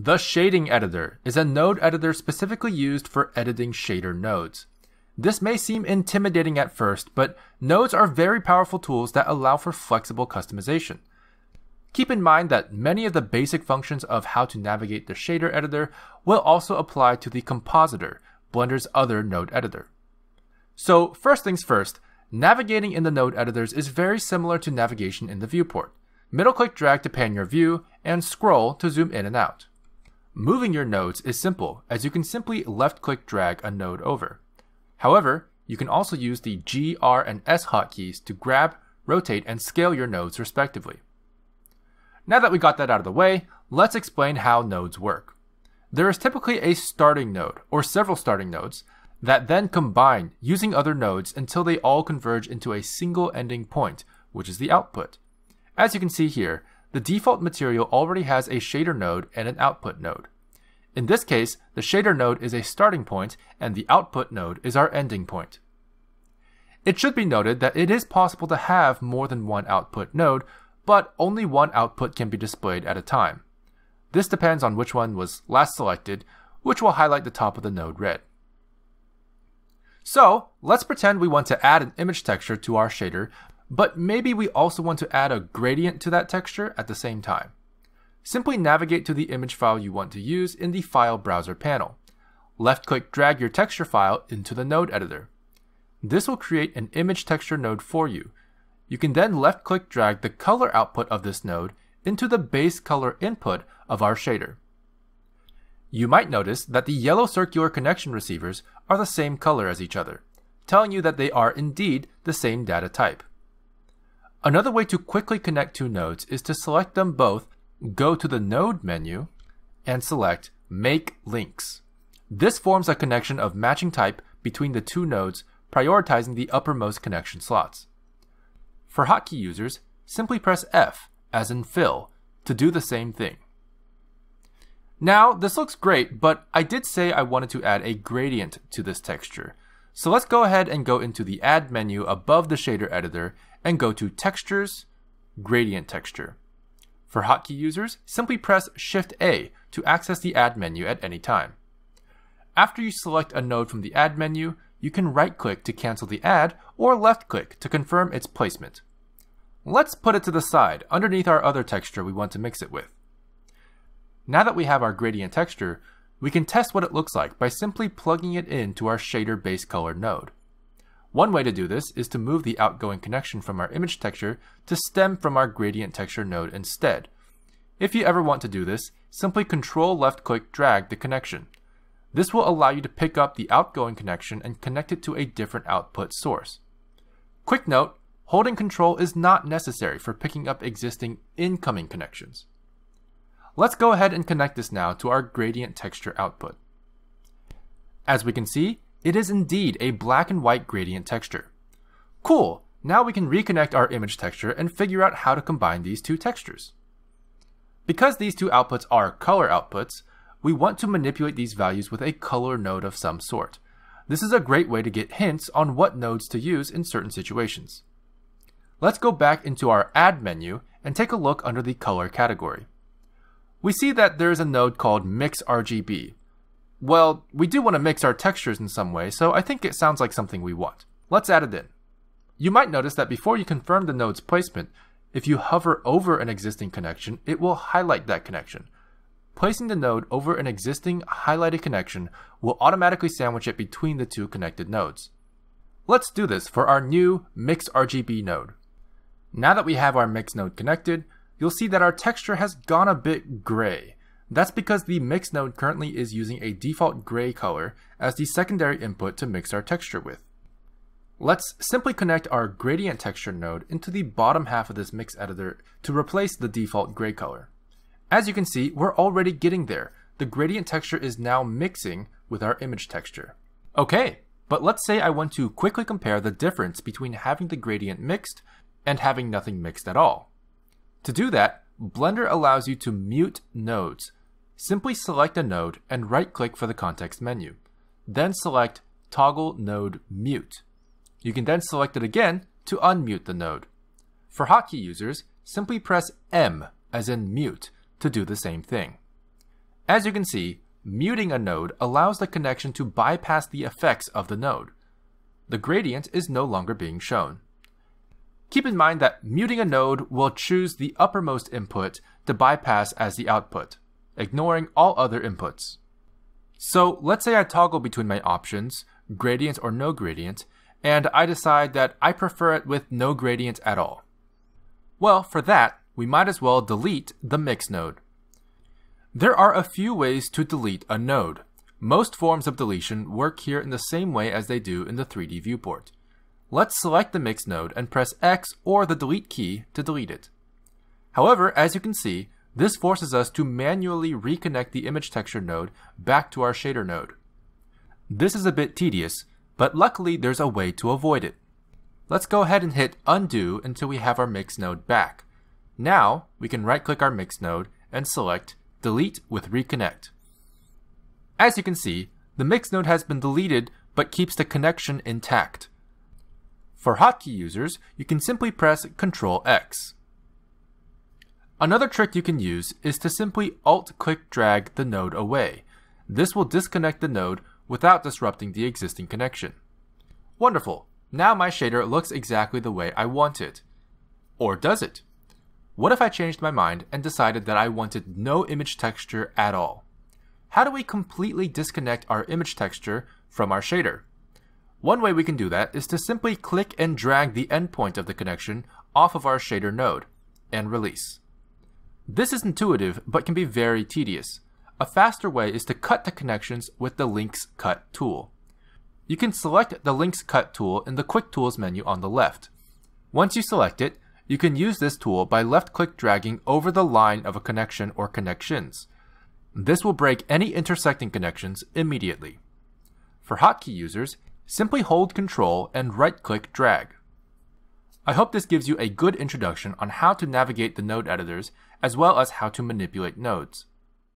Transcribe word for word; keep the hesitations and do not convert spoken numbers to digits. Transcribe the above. The Shading Editor is a node editor specifically used for editing shader nodes. This may seem intimidating at first, but nodes are very powerful tools that allow for flexible customization. Keep in mind that many of the basic functions of how to navigate the shader editor will also apply to the Compositor, Blender's other node editor. So first things first, navigating in the node editors is very similar to navigation in the viewport. Middle-click drag to pan your view, and scroll to zoom in and out. Moving your nodes is simple, as you can simply left-click drag a node over. However, you can also use the G, R, and S hotkeys to grab, rotate, and scale your nodes respectively. Now that we got that out of the way, let's explain how nodes work. There is typically a starting node, or several starting nodes, that then combine using other nodes until they all converge into a single ending point, which is the output. As you can see here, the default material already has a shader node and an output node. In this case, the shader node is a starting point and the output node is our ending point. It should be noted that it is possible to have more than one output node, but only one output can be displayed at a time. This depends on which one was last selected, which will highlight the top of the node red. So let's pretend we want to add an image texture to our shader, but maybe we also want to add a gradient to that texture at the same time. Simply navigate to the image file you want to use in the File Browser panel. Left-click drag your texture file into the node editor. This will create an image texture node for you. You can then left-click drag the color output of this node into the base color input of our shader. You might notice that the yellow circular connection receivers are the same color as each other, telling you that they are indeed the same data type. Another way to quickly connect two nodes is to select them both, go to the Node menu, and select Make Links. This forms a connection of matching type between the two nodes, prioritizing the uppermost connection slots. For hotkey users, simply press F, as in fill, to do the same thing. Now, this looks great, but I did say I wanted to add a gradient to this texture. So let's go ahead and go into the Add menu above the shader editor and go to Textures, Gradient Texture. For hotkey users, simply press Shift A to access the Add menu at any time. After you select a node from the Add menu, you can right-click to cancel the add or left-click to confirm its placement. Let's put it to the side, underneath our other texture we want to mix it with. Now that we have our gradient texture, we can test what it looks like by simply plugging it into our shader base color node. One way to do this is to move the outgoing connection from our image texture to stem from our gradient texture node instead. If you ever want to do this, simply control left-click drag the connection. This will allow you to pick up the outgoing connection and connect it to a different output source. Quick note, holding control is not necessary for picking up existing incoming connections. Let's go ahead and connect this now to our gradient texture output. As we can see, it is indeed a black and white gradient texture. Cool, now we can reconnect our image texture and figure out how to combine these two textures. Because these two outputs are color outputs, we want to manipulate these values with a color node of some sort. This is a great way to get hints on what nodes to use in certain situations. Let's go back into our Add menu and take a look under the Color category. We see that there is a node called Mix R G B. Well, we do want to mix our textures in some way, so I think it sounds like something we want. Let's add it in. You might notice that before you confirm the node's placement, if you hover over an existing connection, it will highlight that connection. Placing the node over an existing highlighted connection will automatically sandwich it between the two connected nodes. Let's do this for our new Mix R G B node. Now that we have our Mix node connected, you'll see that our texture has gone a bit gray. That's because the Mix node currently is using a default gray color as the secondary input to mix our texture with. Let's simply connect our gradient texture node into the bottom half of this mix editor to replace the default gray color. As you can see, we're already getting there. The gradient texture is now mixing with our image texture. Okay, but let's say I want to quickly compare the difference between having the gradient mixed and having nothing mixed at all. To do that, Blender allows you to mute nodes. Simply select a node and right-click for the context menu. Then select Toggle Node Mute. You can then select it again to unmute the node. For hotkey users, simply press M, as in mute, to do the same thing. As you can see, muting a node allows the connection to bypass the effects of the node. The gradient is no longer being shown. Keep in mind that muting a node will choose the uppermost input to bypass as the output, ignoring all other inputs. So let's say I toggle between my options, gradient or no gradient, and I decide that I prefer it with no gradient at all. Well, for that, we might as well delete the mix node. There are a few ways to delete a node. Most forms of deletion work here in the same way as they do in the three D viewport. Let's select the mix node and press X or the delete key to delete it. However, as you can see, this forces us to manually reconnect the image texture node back to our shader node. This is a bit tedious, but luckily there's a way to avoid it. Let's go ahead and hit undo until we have our mix node back. Now we can right-click our mix node and select delete with reconnect. As you can see, the mix node has been deleted but keeps the connection intact. For hotkey users, you can simply press control X. Another trick you can use is to simply alt-click drag the node away. This will disconnect the node without disrupting the existing connection. Wonderful! Now my shader looks exactly the way I want it. Or does it? What if I changed my mind and decided that I wanted no image texture at all? How do we completely disconnect our image texture from our shader? One way we can do that is to simply click and drag the endpoint of the connection off of our shader node and release. This is intuitive, but can be very tedious. A faster way is to cut the connections with the Links Cut tool. You can select the Links Cut tool in the Quick Tools menu on the left. Once you select it, you can use this tool by left-click dragging over the line of a connection or connections. This will break any intersecting connections immediately. For hotkey users, simply hold Control and right-click drag. I hope this gives you a good introduction on how to navigate the node editors as well as how to manipulate nodes.